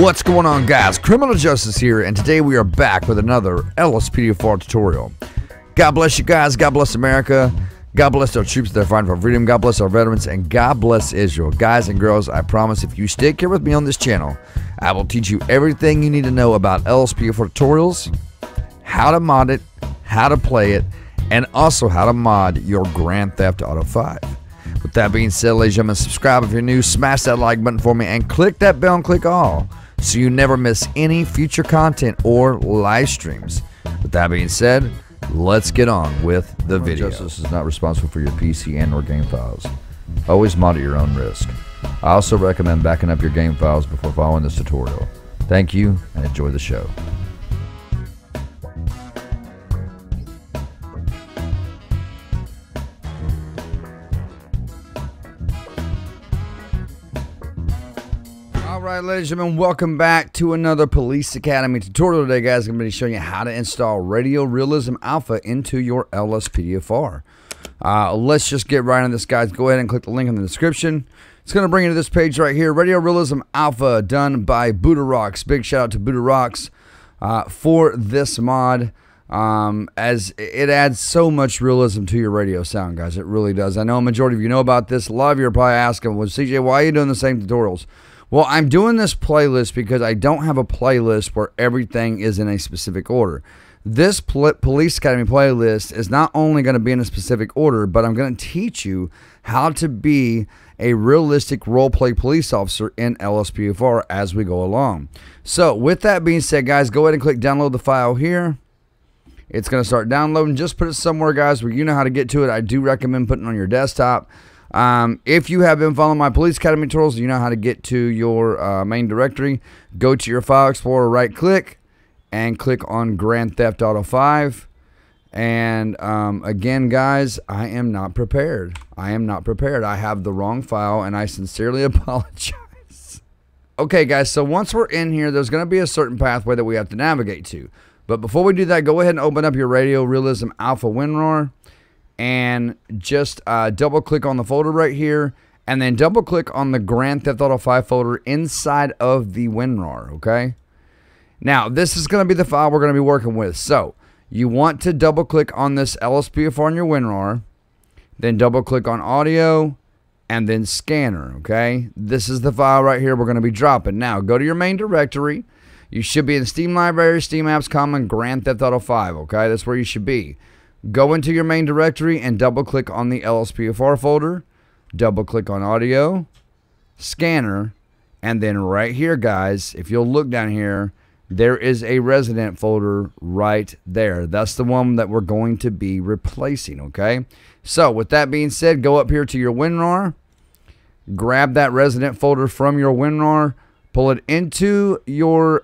What's going on, guys? Criminal Justice here, and today we are back with another LSPDFR tutorial. God bless you guys, God bless America, God bless our troops that are fighting for freedom, God bless our veterans, and God bless Israel. Guys and girls, I promise if you stick here with me on this channel, I will teach you everything you need to know about LSPDFR tutorials, how to mod it, how to play it, and also how to mod your Grand Theft Auto V. With that being said, ladies and gentlemen, subscribe if you're new, smash that like button for me, and click that bell and click all, so you never miss any future content or live streams. With that being said, let's get on with the video. Justice is not responsible for your PC and or game files. Always mod at your own risk. I also recommend backing up your game files before following this tutorial. Thank you, and enjoy the show. Alright, ladies and gentlemen, welcome back to another Police Academy tutorial. Today, guys, I'm going to be showing you how to install Radio Realism Alpha into your LSPDFR. Let's just get right on this, guys. Go ahead and click the link in the description. It's going to bring you to this page right here, Radio Realism Alpha, done by Budderox. Big shout out to Budderox for this mod, as it adds so much realism to your radio sound, guys. It really does. I know a majority of you know about this. A lot of you are probably asking, well, CJ, why are you doing the same tutorials? Well, I'm doing this playlist because I don't have a playlist where everything is in a specific order. This Police Academy playlist is not only going to be in a specific order, but I'm going to teach you how to be a realistic roleplay police officer in LSPDFR as we go along. So, with that being said, guys, go ahead and click download the file here. It's going to start downloading. Just put it somewhere, guys, where you know how to get to it. I do recommend putting it on your desktop. If you have been following my Police Academy tutorials, you know how to get to your main directory. Go to your file explorer, right click, and click on Grand Theft Auto V. And again, guys, I am not prepared. I am not prepared. I have the wrong file, and I sincerely apologize. Okay, guys, so once we're in here, there's going to be a certain pathway that we have to navigate to. But before we do that, go ahead and open up your Radio Realism Alpha WinRAR. And just double click on the folder right here, and then double click on the Grand Theft Auto V folder inside of the WinRAR, okay? Now, this is going to be the file we're going to be working with. So, you want to double click on this LSPDFR on your WinRAR, then double click on audio, and then scanner, okay? This is the file right here we're going to be dropping. Now, go to your main directory. You should be in Steam Library, Steam Apps, Common, Grand Theft Auto V, okay? That's where you should be. Go into your main directory and double-click on the LSPDFR folder, double-click on audio, scanner, and then right here, guys, if you'll look down here, there is a resident folder right there. That's the one that we're going to be replacing, okay? So, with that being said, go up here to your WinRAR, grab that resident folder from your WinRAR, pull it into your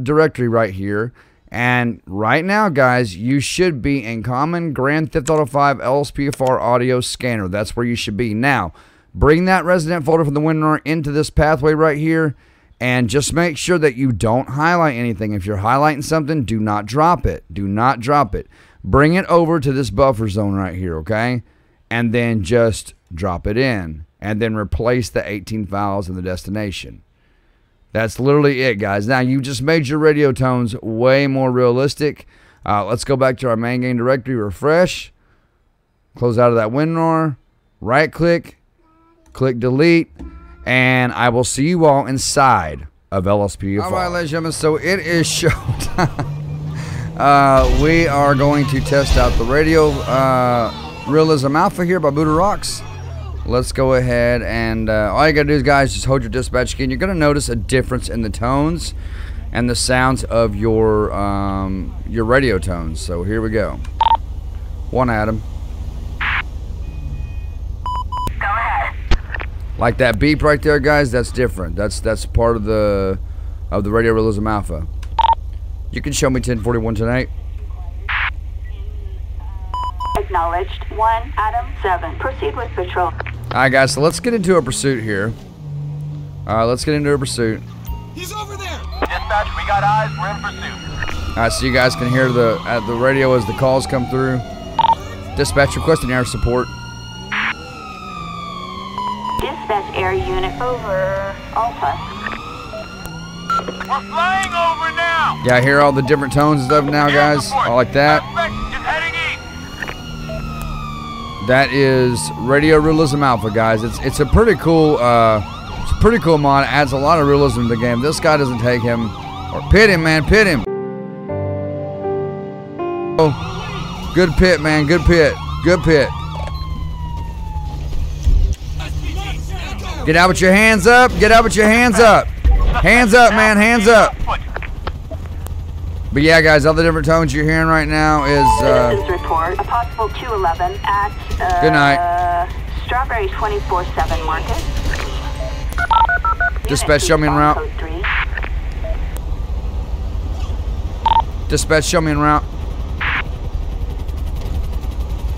directory right here. And right now, guys, you should be in Common, Grand Theft Auto V, LSPDFR Audio Scanner. That's where you should be. Now, bring that resident folder from the WinRAR into this pathway right here. And just make sure that you don't highlight anything. If you're highlighting something, do not drop it. Do not drop it. Bring it over to this buffer zone right here, okay? And then just drop it in. And then replace the 18 files in the destination. That's literally it, guys. Now, you just made your radio tones way more realistic. Let's go back to our main game directory, refresh, close out of that WinRAR, right-click, click delete, and I will see you all inside of LSPDFR. All right, ladies and gentlemen, so it is showtime. We are going to test out the Radio Realism Alpha here by Budderox. Let's go ahead and all you gotta do is, guys, just hold your dispatch key, and you're gonna notice a difference in the tones and the sounds of your radio tones. So here we go. One Adam. Go ahead. Like that beep right there, guys. That's different. That's part of the Radio Realism Alpha. You can show me 1041 tonight. Acknowledged. One Adam 7. Proceed with patrol. Alright, guys, so let's get into a pursuit here. Let's get into a pursuit. He's over there! Dispatch, we got eyes, we're in pursuit. Alright, so you guys can hear the radio as the calls come through. Dispatch requesting air support. Dispatch air unit over. Alpha. We're flying over now. Yeah, I hear all the different tones and stuff now, guys. I like that. That is Radio Realism Alpha, guys. It's a pretty cool mod. It adds a lot of realism to the game. This guy doesn't take him, or pit him, man, pit him. Oh, good pit, man, good pit, good pit. Get out with your hands up. Get out with your hands up. Hands up, man, hands up. But yeah, guys, all the different tones you're hearing right now is report a possible 211 at good night. Strawberry 24/7 market. Dispatch, show me en route. Dispatch, show me en route.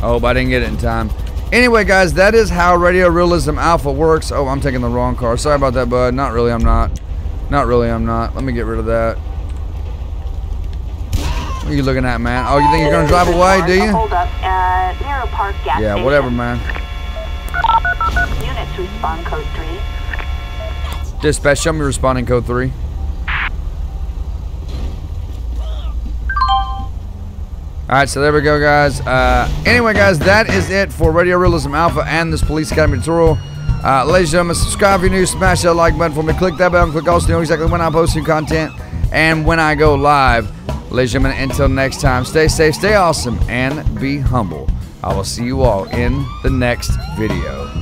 Oh, but I didn't get it in time. Anyway, guys, that is how Radio Realism Alpha works. Oh, I'm taking the wrong car. Sorry about that, bud. Not really, I'm not. Not really, I'm not. Let me get rid of that. What are you looking at, man? Oh, you think you're gonna drive away, do you? Hold up, Narrow Park gas station. Yeah, whatever, man. Units respond code 3. Dispatch, show me responding code 3. Alright, so there we go, guys. Anyway, guys, that is it for Radio Realism Alpha and this Police Academy tutorial. Ladies and gentlemen, subscribe if you're new, smash that like button for me, click that bell, click also to know exactly when I post new content and when I go live. Ladies and gentlemen, until next time, stay safe, stay awesome, and be humble. I will see you all in the next video.